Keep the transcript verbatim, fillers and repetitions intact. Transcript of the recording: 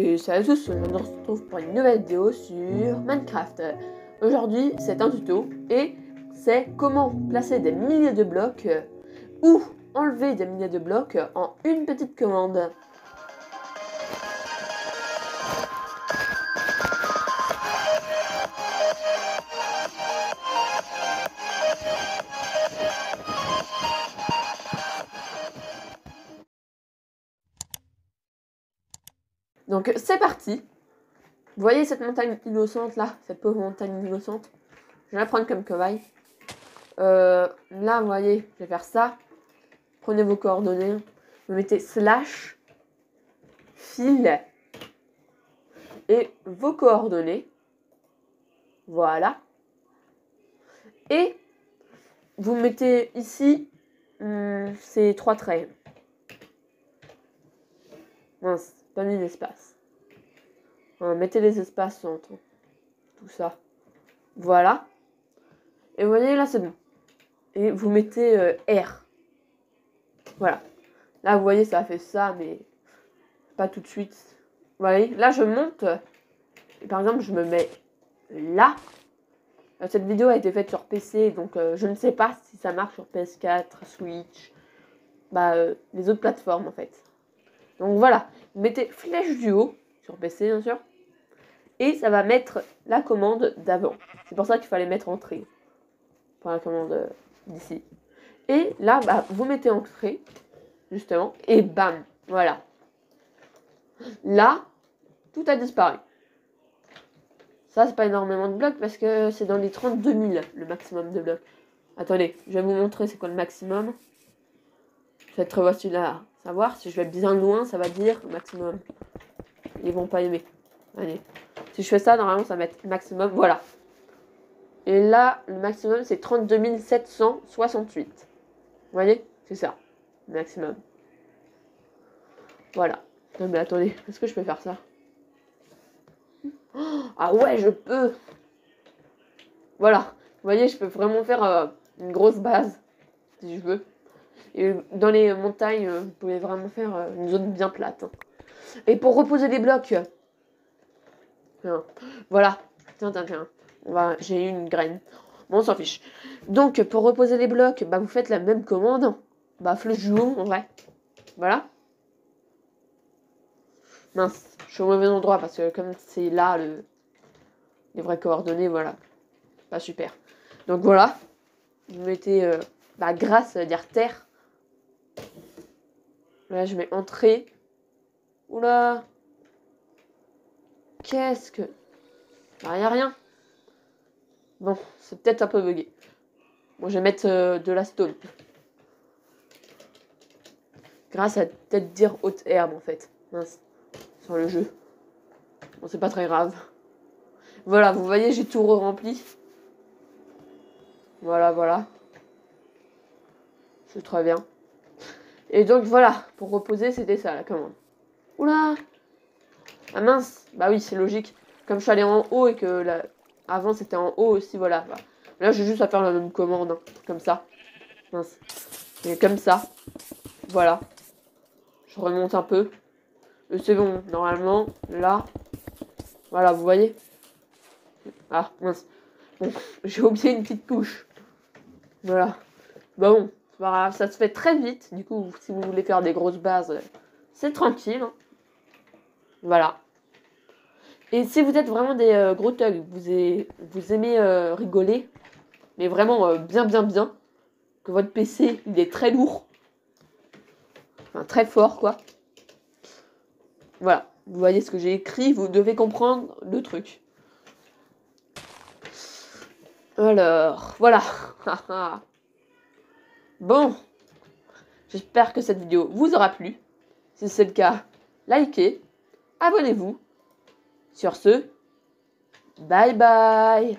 Et salut à tous, je me retrouve pour une nouvelle vidéo sur Minecraft. Aujourd'hui, c'est un tuto et c'est comment placer des milliers de blocs euh, ou enlever des milliers de blocs euh, en une petite commande. Donc c'est parti. Vous voyez cette montagne innocente là, cette pauvre montagne innocente. Je vais la prendre comme cobaye. Euh, là vous voyez, je vais faire ça. Prenez vos coordonnées. Vous mettez slash fil et vos coordonnées. Voilà. Et vous mettez ici hum, ces trois traits. Mince. Pas mis d'espace. Enfin, mettez les espaces entre tout ça. Voilà. Et vous voyez là, c'est bon. Et vous mettez euh, R. Voilà. Là, vous voyez, ça a fait ça, mais pas tout de suite. Vous voyez, là, je monte. Et par exemple, je me mets là. Cette vidéo a été faite sur P C, donc euh, je ne sais pas si ça marche sur P S quatre, Switch, bah, euh, les autres plateformes en fait. Donc voilà, mettez flèche du haut, sur P C bien sûr, et ça va mettre la commande d'avant. C'est pour ça qu'il fallait mettre entrée, pour la commande d'ici. Et là, bah, vous mettez entrée, justement, et bam, voilà. Là, tout a disparu. Ça, c'est pas énormément de blocs parce que c'est dans les trente-deux mille le maximum de blocs. Attendez, je vais vous montrer c'est quoi le maximum. Cette voiture-là. Savoir si je vais bien loin, ça va dire maximum. Ils vont pas aimer. Allez. Si je fais ça, normalement, ça va être maximum. Voilà. Et là, le maximum, c'est trente-deux mille sept cent soixante-huit. Vous voyez? C'est ça. Le maximum. Voilà. Non, mais attendez. Est-ce que je peux faire ça? Oh, ah ouais, je peux! Voilà. Vous voyez, je peux vraiment faire euh, une grosse base. Si je veux. Et dans les montagnes, vous pouvez vraiment faire une zone bien plate. Et pour reposer des blocs, voilà. Tiens, tiens, tiens. J'ai eu une graine. Bon, on s'en fiche. Donc, pour reposer les blocs, bah, vous faites la même commande. Bah, flèche du haut, en vrai. Voilà. Mince, je suis au mauvais endroit parce que comme c'est là le... les vraies coordonnées, voilà. Pas super. Donc voilà. Vous mettez euh, bah, grâce, ça veut dire terre. Là, je mets entrée. Oula. Qu'est-ce que... Bah, il n'y a rien. Bon, c'est peut-être un peu bugué. Bon, je vais mettre euh, de la stone. Grâce à peut-être dire haute herbe, en fait. Mince. Sur le jeu. Bon, c'est pas très grave. Voilà, vous voyez, j'ai tout re-rempli. Voilà, voilà. C'est très bien. Et donc voilà, pour reposer, c'était ça la commande. Oula! Ah mince! Bah oui, c'est logique. Comme je suis allé en haut et que là, avant c'était en haut aussi, voilà. Bah, là, j'ai juste à faire la même commande, hein, comme ça. Mince. Et comme ça. Voilà. Je remonte un peu. Et c'est bon, normalement, là. Voilà, vous voyez? Ah, mince. Bon, j'ai oublié une petite couche. Voilà. Bah bon. Voilà, ça se fait très vite, du coup, si vous voulez faire des grosses bases, c'est tranquille. Voilà. Et si vous êtes vraiment des euh, gros thugs, vous, avez, vous aimez euh, rigoler, mais vraiment euh, bien, bien, bien, que votre P C, il est très lourd, enfin, très fort, quoi. Voilà, vous voyez ce que j'ai écrit, vous devez comprendre le truc. Alors, voilà. Bon, j'espère que cette vidéo vous aura plu. Si c'est le cas, likez, abonnez-vous. Sur ce, bye bye!